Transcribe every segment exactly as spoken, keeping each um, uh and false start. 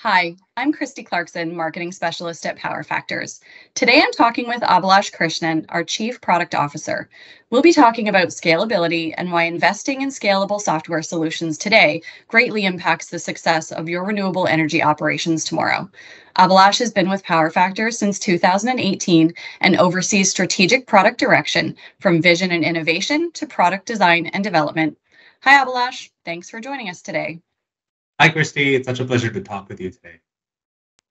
Hi, I'm Christy Clarkson, Marketing Specialist at Power Factors. Today I'm talking with Abilash Krishnan, our Chief Product Officer. We'll be talking about scalability and why investing in scalable software solutions today greatly impacts the success of your renewable energy operations tomorrow. Abilash has been with Power Factors since two thousand eighteen and oversees strategic product direction from vision and innovation to product design and development. Hi, Abilash. Thanks for joining us today. Hi, Christy. It's such a pleasure to talk with you today.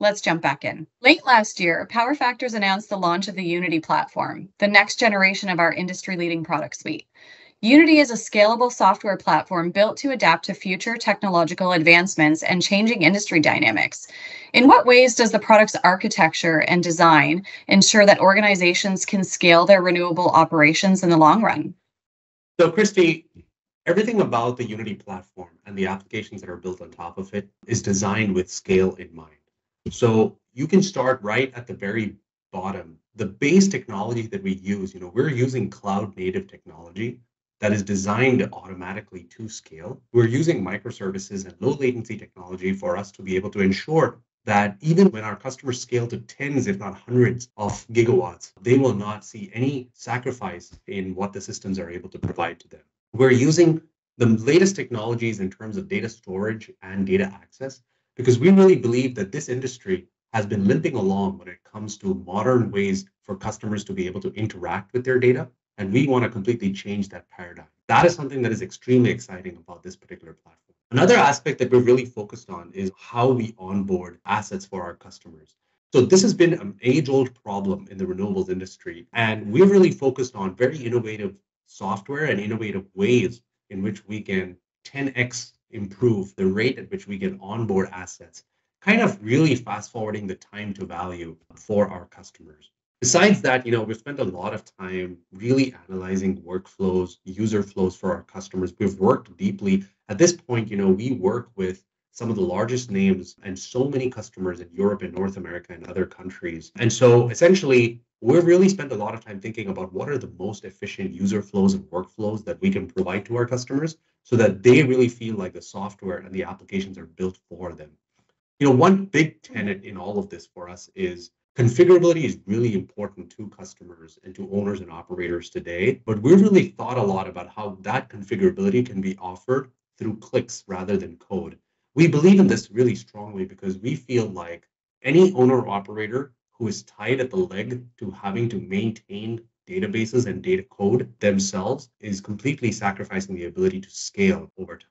Let's jump back in. Late last year, Power Factors announced the launch of the Unity platform, the next generation of our industry-leading product suite. Unity is a scalable software platform built to adapt to future technological advancements and changing industry dynamics. In what ways does the product's architecture and design ensure that organizations can scale their renewable operations in the long run? So, Christy, everything about the Unity platform and the applications that are built on top of it is designed with scale in mind. So you can start right at the very bottom. The base technology that we use, you know, we're using cloud native technology that is designed automatically to scale. We're using microservices and low latency technology for us to be able to ensure that even when our customers scale to tens, if not hundreds of gigawatts, they will not see any sacrifice in what the systems are able to provide to them. We're using the latest technologies in terms of data storage and data access, because we really believe that this industry has been limping along when it comes to modern ways for customers to be able to interact with their data. And we want to completely change that paradigm. That is something that is extremely exciting about this particular platform. Another aspect that we're really focused on is how we onboard assets for our customers. So this has been an age-old problem in the renewables industry. And we're really focused on very innovative software and innovative ways in which we can ten X improve the rate at which we can onboard assets, kind of really fast forwarding the time to value for our customers. Besides that, you know, we've spent a lot of time really analyzing workflows, user flows for our customers. We've worked deeply. At this point, you know, we work with some of the largest names and so many customers in Europe and North America and other countries. And so essentially, we've really spent a lot of time thinking about what are the most efficient user flows and workflows that we can provide to our customers so that they really feel like the software and the applications are built for them. You know, one big tenet in all of this for us is configurability is really important to customers and to owners and operators today, but we've really thought a lot about how that configurability can be offered through clicks rather than code. We believe in this really strongly because we feel like any owner operator who is tied at the leg to having to maintain databases and data code themselves is completely sacrificing the ability to scale over time.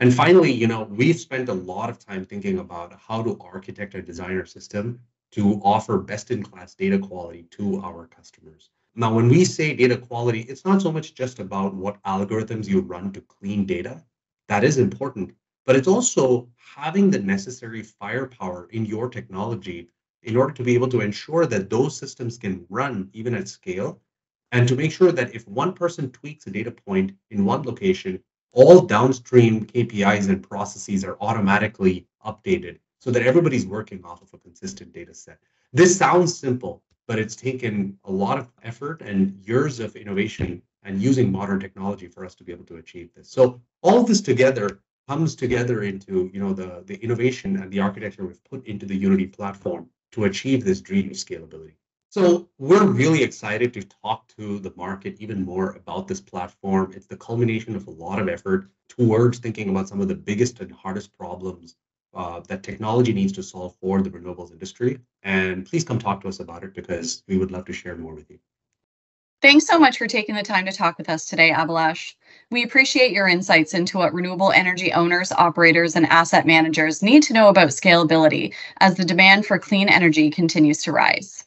And finally, you know, we've spent a lot of time thinking about how to architect and design our system to offer best-in-class data quality to our customers. Now, when we say data quality, it's not so much just about what algorithms you run to clean data. That is important, but it's also having the necessary firepower in your technology in order to be able to ensure that those systems can run even at scale, and to make sure that if one person tweaks a data point in one location, all downstream K P Is and processes are automatically updated so that everybody's working off of a consistent data set. This sounds simple, but it's taken a lot of effort and years of innovation and using modern technology for us to be able to achieve this. So all this together comes together into, you know, the, the innovation and the architecture we've put into the Unity platform to achieve this dream of scalability. So we're really excited to talk to the market even more about this platform. It's the culmination of a lot of effort towards thinking about some of the biggest and hardest problems uh, that technology needs to solve for the renewables industry. And please come talk to us about it because we would love to share more with you. Thanks so much for taking the time to talk with us today, Abilash. We appreciate your insights into what renewable energy owners, operators, and asset managers need to know about scalability as the demand for clean energy continues to rise.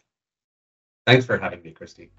Thanks for having me, Christy.